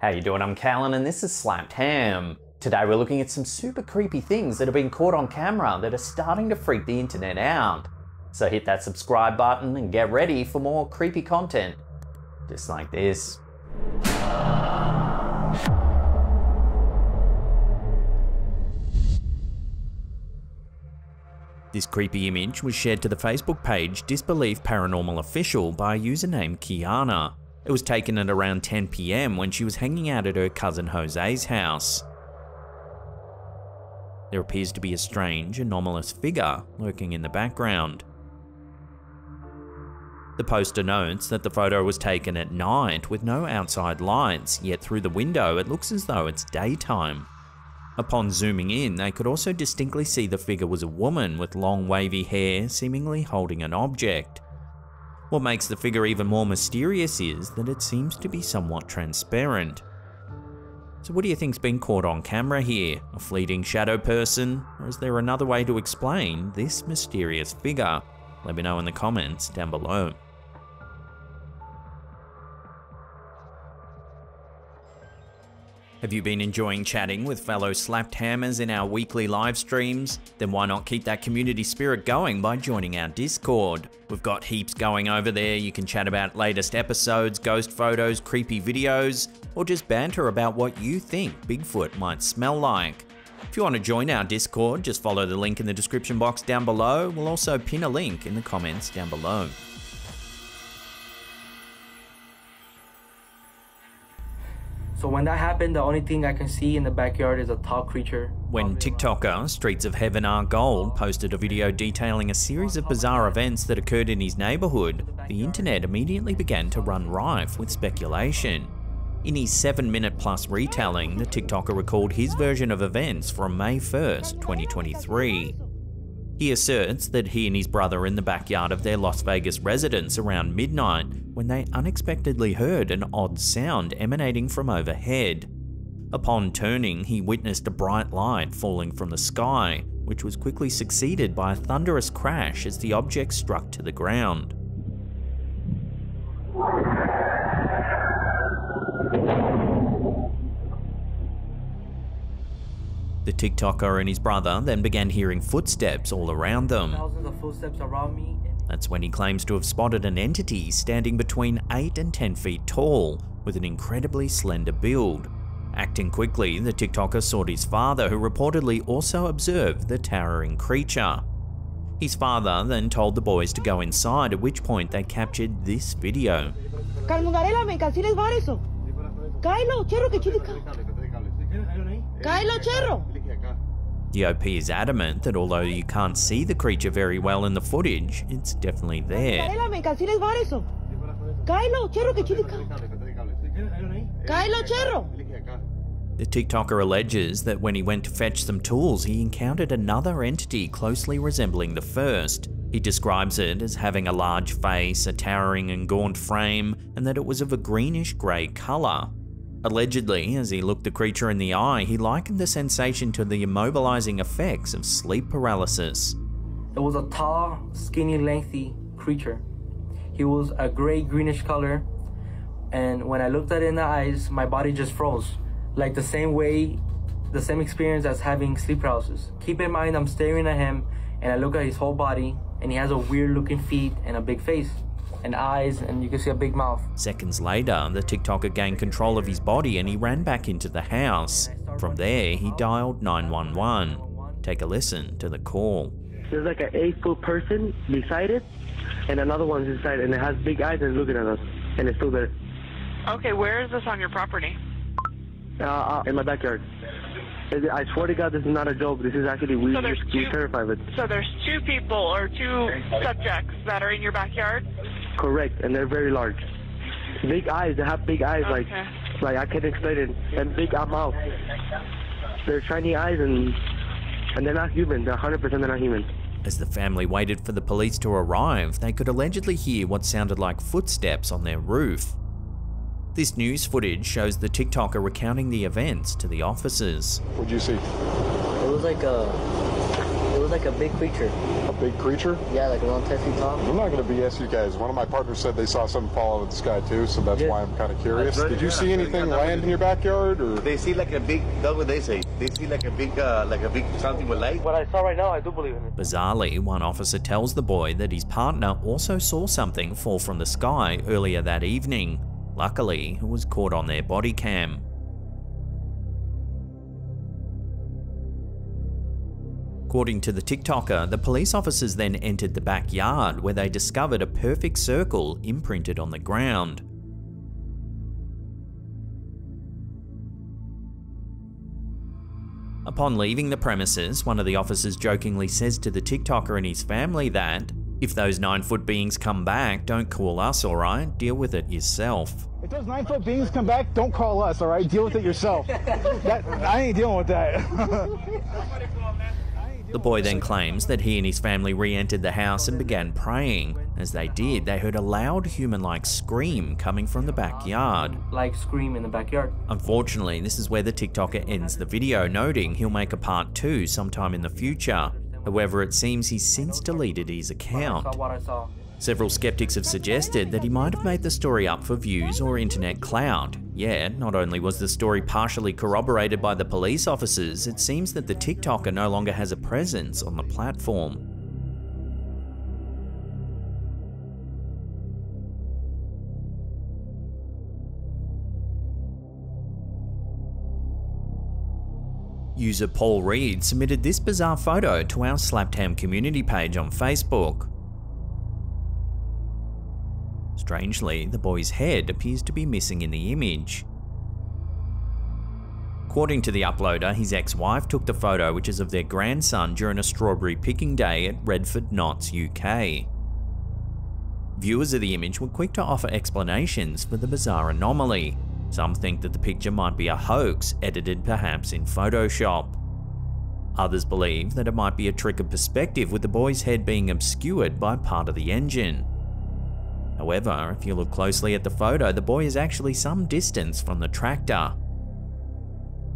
How you doing? I'm Callan and this is Slapped Ham. Today we're looking at some super creepy things that have been caught on camera that are starting to freak the internet out. So hit that subscribe button and get ready for more creepy content. Just like this. This creepy image was shared to the Facebook page Disbelief Paranormal Official by a username Kiana. It was taken at around 10 PM when she was hanging out at her cousin Jose's house. There appears to be a strange, anomalous figure lurking in the background. The poster notes that the photo was taken at night with no outside lights, yet through the window it looks as though it's daytime. Upon zooming in, they could also distinctly see the figure was a woman with long wavy hair, seemingly holding an object. What makes the figure even more mysterious is that it seems to be somewhat transparent. So what do you think's been caught on camera here? A fleeting shadow person? Or is there another way to explain this mysterious figure? Let me know in the comments down below. Have you been enjoying chatting with fellow Slapped Hammers in our weekly live streams? Then why not keep that community spirit going by joining our Discord? We've got heaps going over there. You can chat about latest episodes, ghost photos, creepy videos, or just banter about what you think Bigfoot might smell like. If you want to join our Discord, just follow the link in the description box down below. We'll also pin a link in the comments down below. So when that happened, the only thing I can see in the backyard is a tall creature. When TikToker Streets of Heaven R Gold posted a video detailing a series of bizarre events that occurred in his neighborhood, the internet immediately began to run rife with speculation. In his 7-minute-plus retelling, the TikToker recalled his version of events from May 1st, 2023. He asserts that he and his brother are in the backyard of their Las Vegas residence around midnight when they unexpectedly heard an odd sound emanating from overhead. Upon turning, he witnessed a bright light falling from the sky, which was quickly succeeded by a thunderous crash as the object struck to the ground. The TikToker and his brother then began hearing footsteps all around them. Thousands of footsteps around me. That's when he claims to have spotted an entity standing between 8 and 10 feet tall, with an incredibly slender build. Acting quickly, the TikToker sought his father, who reportedly also observed the towering creature. His father then told the boys to go inside, at which point they captured this video. The OP is adamant that although you can't see the creature very well in the footage, it's definitely there. The TikToker alleges that when he went to fetch some tools, he encountered another entity closely resembling the first. He describes it as having a large face, a towering and gaunt frame, and that it was of a greenish-grey colour. Allegedly, as he looked the creature in the eye, he likened the sensation to the immobilizing effects of sleep paralysis. It was a tall, skinny, lengthy creature. He was a grey, greenish color, and when I looked at it in the eyes, my body just froze. Like the same experience as having sleep paralysis. Keep in mind, I'm staring at him, and I look at his whole body, and he has a weird-looking feet and a big face. And eyes, and you can see a big mouth. Seconds later, the TikToker gained control of his body and he ran back into the house. From there, he dialed 911. Take a listen to the call. There's like an 8-foot person beside it, and another one's inside, and it has big eyes and looking at us, and it's still there. Okay, where is this on your property? In my backyard. I swear to God, this is not a joke. This is actually weird. We're terrified of it. So there's two people or two subjects that are in your backyard? Correct, and they're very large. Big eyes, they have big eyes, okay. like I can't explain it. And big mouth. They're shiny eyes, and they're not human. They're 100% not human. As the family waited for the police to arrive, they could allegedly hear what sounded like footsteps on their roof. This news footage shows the TikToker recounting the events to the officers. What'd you see? It was like a... was like a big creature. A big creature? Yeah, like around 10 feet tall. I'm not going to BS you guys. One of my partners said they saw something fall out of the sky too, so that's why I'm kind of curious. Did you see anything land in your backyard? Or they see like a big, that's what they say. They see like a big something with light. What I saw right now, I do believe in it. Bizarrely, one officer tells the boy that his partner also saw something fall from the sky earlier that evening. Luckily, it was caught on their body cam. According to the TikToker, the police officers then entered the backyard where they discovered a perfect circle imprinted on the ground. Upon leaving the premises, one of the officers jokingly says to the TikToker and his family that, "If those 9-foot beings come back, don't call us, alright? Deal with it yourself." If those 9-foot beings come back, don't call us, alright? Deal with it yourself. I ain't dealing with that. The boy then claims that he and his family re-entered the house and began praying. As they did, they heard a loud human-like scream coming from the backyard. Like scream in the backyard. Unfortunately, this is where the TikToker ends the video, noting he'll make a part 2 sometime in the future. However, it seems he's since deleted his account. Several skeptics have suggested that he might have made the story up for views or internet clout. Yeah, not only was the story partially corroborated by the police officers, it seems that the TikToker no longer has a presence on the platform. User Paul Reed submitted this bizarre photo to our Slapped Ham community page on Facebook. Strangely, the boy's head appears to be missing in the image. According to the uploader, his ex-wife took the photo, which is of their grandson during a strawberry picking day at Redford Knots, UK. Viewers of the image were quick to offer explanations for the bizarre anomaly. Some think that the picture might be a hoax, edited perhaps in Photoshop. Others believe that it might be a trick of perspective, with the boy's head being obscured by part of the engine. However, if you look closely at the photo, the boy is actually some distance from the tractor.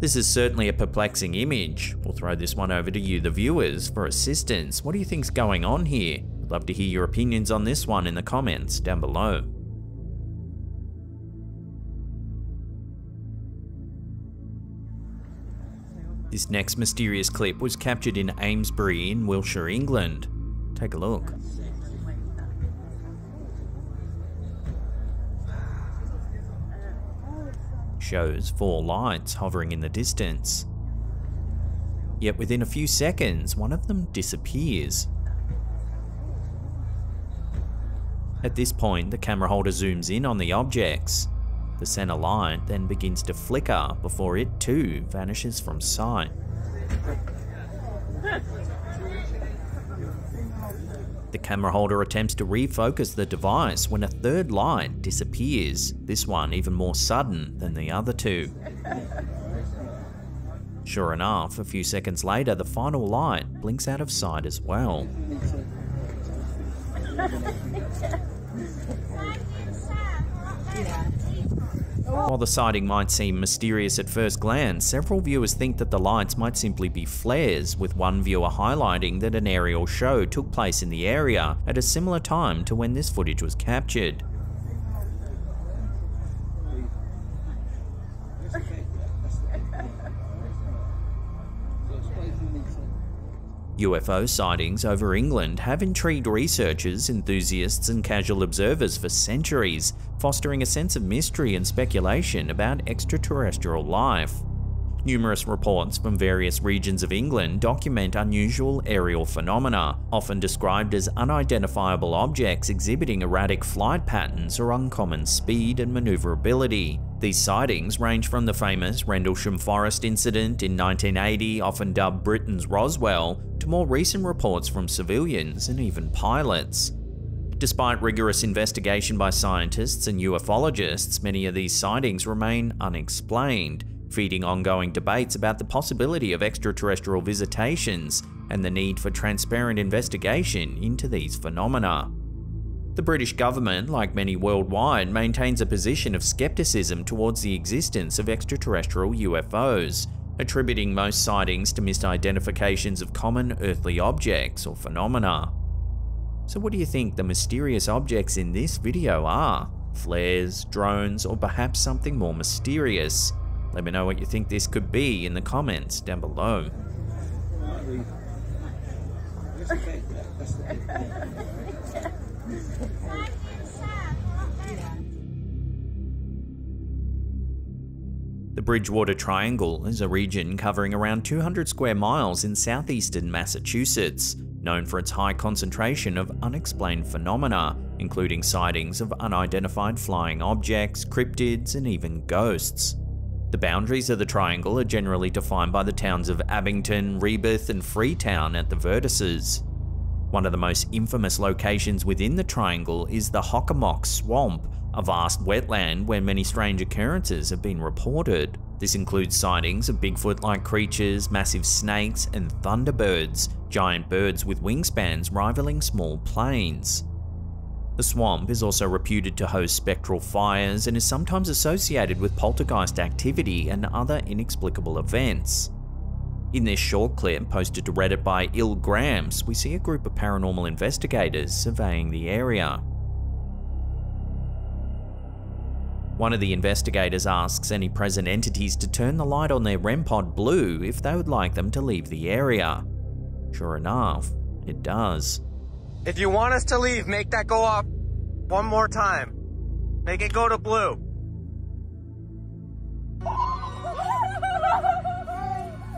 This is certainly a perplexing image. We'll throw this one over to you, the viewers, for assistance. What do you think's going on here? I'd love to hear your opinions on this one in the comments down below. This next mysterious clip was captured in Amesbury in Wiltshire, England. Take a look. Shows 4 lights hovering in the distance. Yet within a few seconds, one of them disappears. At this point, the camera holder zooms in on the objects. The center light then begins to flicker before it too vanishes from sight. The camera holder attempts to refocus the device when a third light disappears, this one even more sudden than the other two. Sure enough, a few seconds later, the final light blinks out of sight as well. While the sighting might seem mysterious at first glance, several viewers think that the lights might simply be flares, with one viewer highlighting that an aerial show took place in the area at a similar time to when this footage was captured. UFO sightings over England have intrigued researchers, enthusiasts, and casual observers for centuries, fostering a sense of mystery and speculation about extraterrestrial life. Numerous reports from various regions of England document unusual aerial phenomena, often described as unidentifiable objects exhibiting erratic flight patterns or uncommon speed and maneuverability. These sightings range from the famous Rendlesham Forest incident in 1980, often dubbed Britain's Roswell, to more recent reports from civilians and even pilots. Despite rigorous investigation by scientists and ufologists, many of these sightings remain unexplained, feeding ongoing debates about the possibility of extraterrestrial visitations and the need for transparent investigation into these phenomena. The British government, like many worldwide, maintains a position of skepticism towards the existence of extraterrestrial UFOs, attributing most sightings to misidentifications of common earthly objects or phenomena. So what do you think the mysterious objects in this video are? Flares, drones, or perhaps something more mysterious? Let me know what you think this could be in the comments down below. The Bridgewater Triangle is a region covering around 200 square miles in southeastern Massachusetts, known for its high concentration of unexplained phenomena, including sightings of unidentified flying objects, cryptids, and even ghosts. The boundaries of the triangle are generally defined by the towns of Abington, Rebus, and Freetown at the vertices. One of the most infamous locations within the triangle is the Hockomock Swamp, a vast wetland where many strange occurrences have been reported. This includes sightings of Bigfoot-like creatures, massive snakes, and thunderbirds, giant birds with wingspans rivaling small planes. The swamp is also reputed to host spectral fires and is sometimes associated with poltergeist activity and other inexplicable events. In this short clip posted to Reddit by Illgrams, we see a group of paranormal investigators surveying the area. One of the investigators asks any present entities to turn the light on their REMPOD blue if they would like them to leave the area. Sure enough, it does. If you want us to leave, make that go off one more time. Make it go to blue.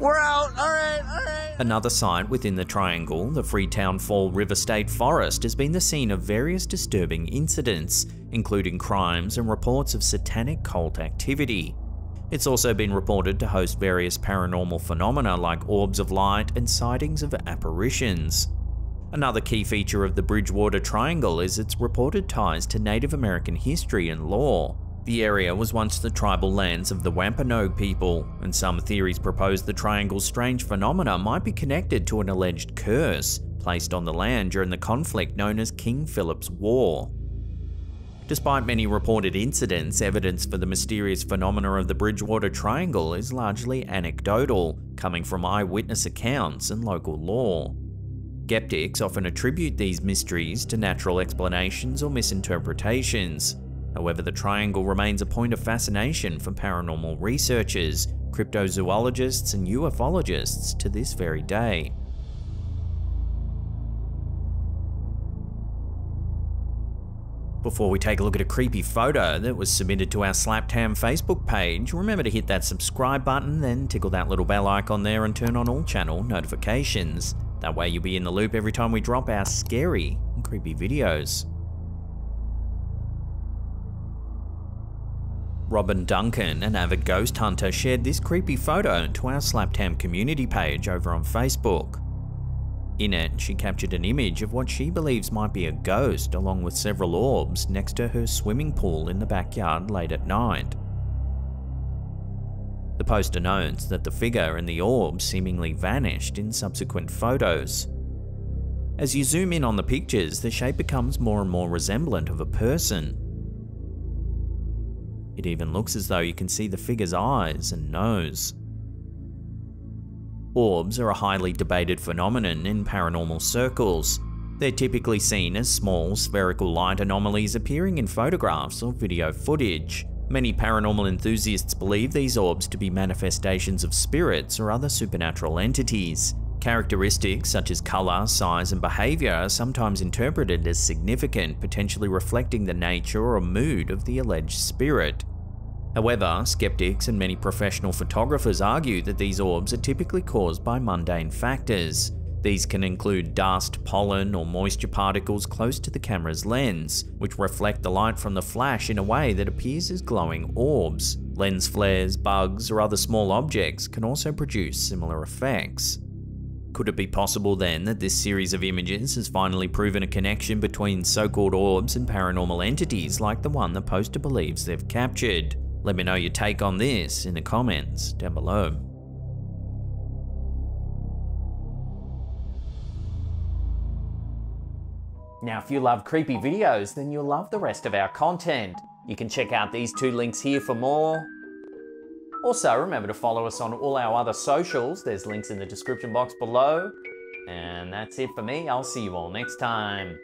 We're out, all right. Another site within the triangle, the Freetown Fall River State Forest, has been the scene of various disturbing incidents, including crimes and reports of satanic cult activity. It's also been reported to host various paranormal phenomena like orbs of light and sightings of apparitions. Another key feature of the Bridgewater Triangle is its reported ties to Native American history and lore. The area was once the tribal lands of the Wampanoag people, and some theories propose the triangle's strange phenomena might be connected to an alleged curse placed on the land during the conflict known as King Philip's War. Despite many reported incidents, evidence for the mysterious phenomena of the Bridgewater Triangle is largely anecdotal, coming from eyewitness accounts and local lore. Skeptics often attribute these mysteries to natural explanations or misinterpretations. However, the triangle remains a point of fascination for paranormal researchers, cryptozoologists, and ufologists to this very day. Before we take a look at a creepy photo that was submitted to our Slapped Ham Facebook page, remember to hit that subscribe button, then tickle that little bell icon there and turn on all channel notifications. That way you'll be in the loop every time we drop our scary and creepy videos. Robin Duncan, an avid ghost hunter, shared this creepy photo to our Slapped Ham community page over on Facebook. In it, she captured an image of what she believes might be a ghost along with several orbs next to her swimming pool in the backyard late at night. The poster notes that the figure and the orb seemingly vanished in subsequent photos. As you zoom in on the pictures, the shape becomes more and more resemblant of a person. It even looks as though you can see the figure's eyes and nose. Orbs are a highly debated phenomenon in paranormal circles. They're typically seen as small spherical light anomalies appearing in photographs or video footage. Many paranormal enthusiasts believe these orbs to be manifestations of spirits or other supernatural entities. Characteristics such as colour, size, and behaviour are sometimes interpreted as significant, potentially reflecting the nature or mood of the alleged spirit. However, skeptics and many professional photographers argue that these orbs are typically caused by mundane factors. These can include dust, pollen, or moisture particles close to the camera's lens, which reflect the light from the flash in a way that appears as glowing orbs. Lens flares, bugs, or other small objects can also produce similar effects. Could it be possible then that this series of images has finally proven a connection between so-called orbs and paranormal entities like the one the poster believes they've captured? Let me know your take on this in the comments down below. Now, if you love creepy videos, then you'll love the rest of our content. You can check out these two links here for more, Also, remember to follow us on all our other socials. There's links in the description box below. And that's it for me. I'll see you all next time.